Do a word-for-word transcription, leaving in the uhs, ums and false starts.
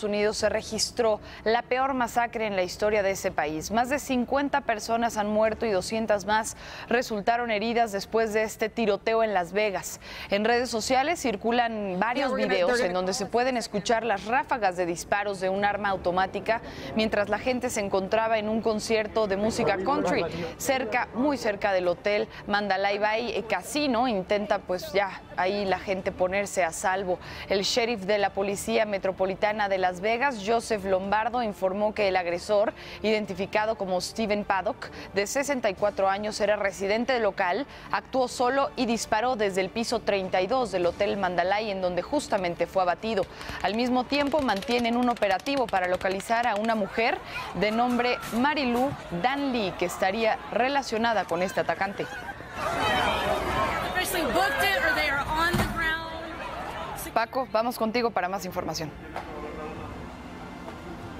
Estados Unidos se registró la peor masacre en la historia de ese país. Más de cincuenta personas han muerto y doscientas más resultaron heridas después de este tiroteo en Las Vegas. En redes sociales circulan varios videos en donde se pueden escuchar las ráfagas de disparos de un arma automática mientras la gente se encontraba en un concierto de música country cerca, muy cerca del hotel Mandalay Bay Casino. Intenta pues ya ahí la gente ponerse a salvo. El sheriff de la Policía Metropolitana de Las Vegas, Joseph Lombardo, informó que el agresor, identificado como Steven Paddock, de sesenta y cuatro años, era residente local, actuó solo y disparó desde el piso treinta y dos del hotel Mandalay, en donde justamente fue abatido. Al mismo tiempo mantienen un operativo para localizar a una mujer de nombre Marilu Danley, que estaría relacionada con este atacante. Paco, vamos contigo para más información.